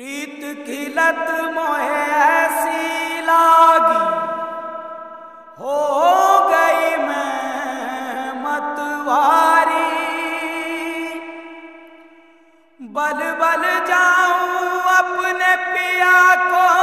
प्रीत खिलत मोहे ऐसी लागी हो गई मैं मतवारी। बल बल जाऊं अपने पिया को